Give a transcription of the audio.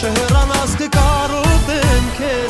Tehran askı karol demke.